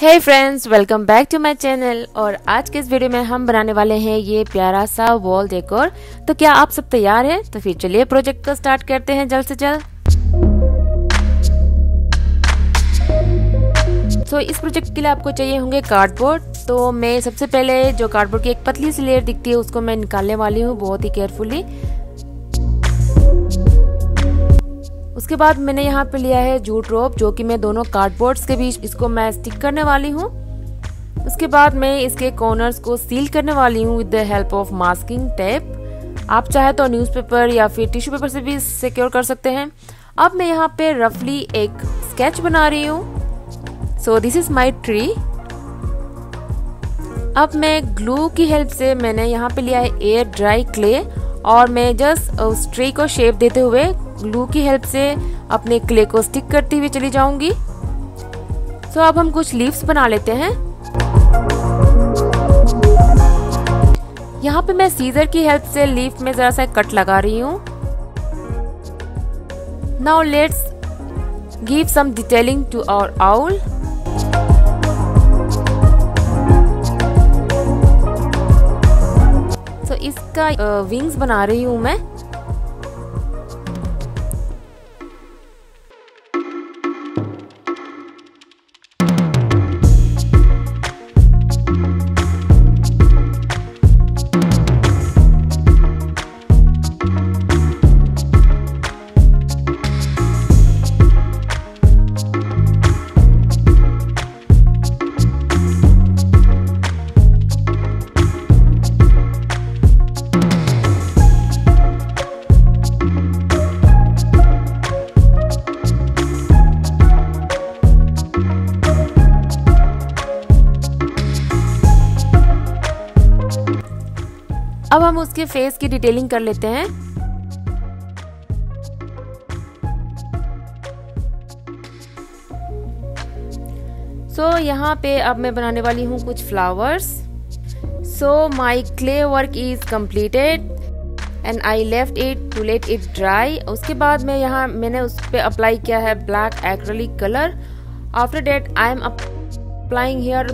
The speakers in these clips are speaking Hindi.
Hey friends, welcome back to my channel. और आज के इस वीडियो में हम बनाने वाले हैं ये प्यारा सा वॉल डेकोर। तो क्या आप सब तैयार हैं? तो फिर चलिए प्रोजेक्ट को स्टार्ट करते हैं जल्द से जल्द। तो इस प्रोजेक्ट के लिए आपको चाहिए होंगे कार्डबोर्ड। तो मैं सबसे पहले जो कार्डबोर्ड की एक पतली सी लेयर दिखती है उसको मैं निकालने वाली हूँ बहुत ही केयरफुली। उसके बाद मैंने यहाँ पे लिया है जूट रोप, जो कि मैं दोनों कार्डबोर्ड्स के बीच इसको मैं स्टिक करने वाली हूँ। उसके बाद मैं इसके कॉर्नर्स को सील करने वाली हूँ with the help of masking tape. आप चाहे तो न्यूज़पेपर या फिर टिश्यू पेपर से भी सिक्योर कर सकते हैं। अब मैं यहाँ पे रफली एक स्केच बना रही हूँ। So this is my tree. अब मैं ग्लू की हेल्प से मैंने यहाँ पे लिया है एयर ड्राई क्ले, और मैं जस्ट उस ट्री को शेप देते हुए ग्लू की हेल्प से अपने क्ले को स्टिक करती हुई चली जाऊंगी। तो अब हम कुछ लीव्स बना लेते हैं। यहाँ पे मैं सीजर की हेल्प से लीफ में जरा सा कट लगा रही हूँ। Now let's give some detailing to our owl. तो इसका विंग्स बना रही हूँ मैं। अब हम उसके फेस की डिटेलिंग कर लेते हैं। सो यहाँ पे अब मैं बनाने वाली हूँ कुछ flowers. So my clay work is completed and I left it to let it dry. उसके बाद में यहाँ मैंने उस पर अप्लाई किया है black acrylic colour. After that I am applying here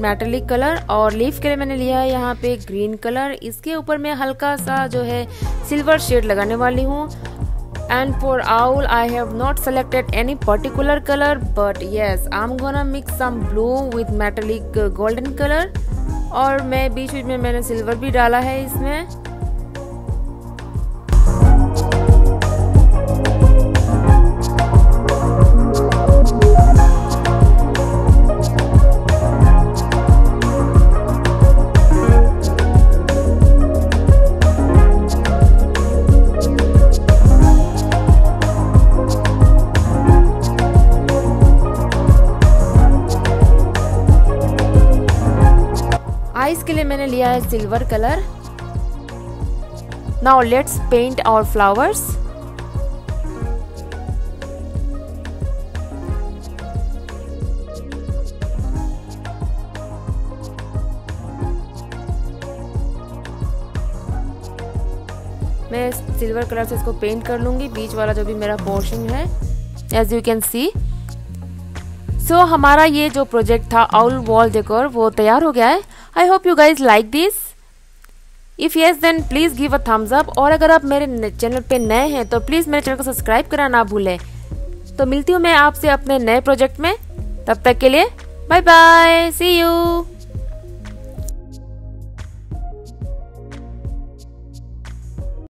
metallic colour, और लीफ के लिए मैंने लिया है यहाँ पे ग्रीन कलर। इसके ऊपर मैं हल्का सा जो है सिल्वर शेड लगाने वाली हूँ। And for owl I have not selected any particular colour, but yes I am gonna mix some blue with metallic golden colour, और मैं बीच बीच में मैंने सिल्वर भी डाला है इसमें। आइस के लिए मैंने लिया है silver colour. Now let's paint our flowers. मैं सिल्वर कलर से इसको पेंट कर लूंगी, बीच वाला जो भी मेरा पोर्शन है, as you can see. So हमारा ये जो प्रोजेक्ट था आउल वॉल डेकोर वो तैयार हो गया है। I hope you guys like this. If yes then please give a thumbs up, और अगर आप मेरे चैनल पे नए हैं तो प्लीज़ मेरे चैनल को सब्सक्राइब करना ना भूलें। तो मिलती हूँ मैं आपसे अपने नए प्रोजेक्ट में, तब तक के लिए बाय बाय, सी यू।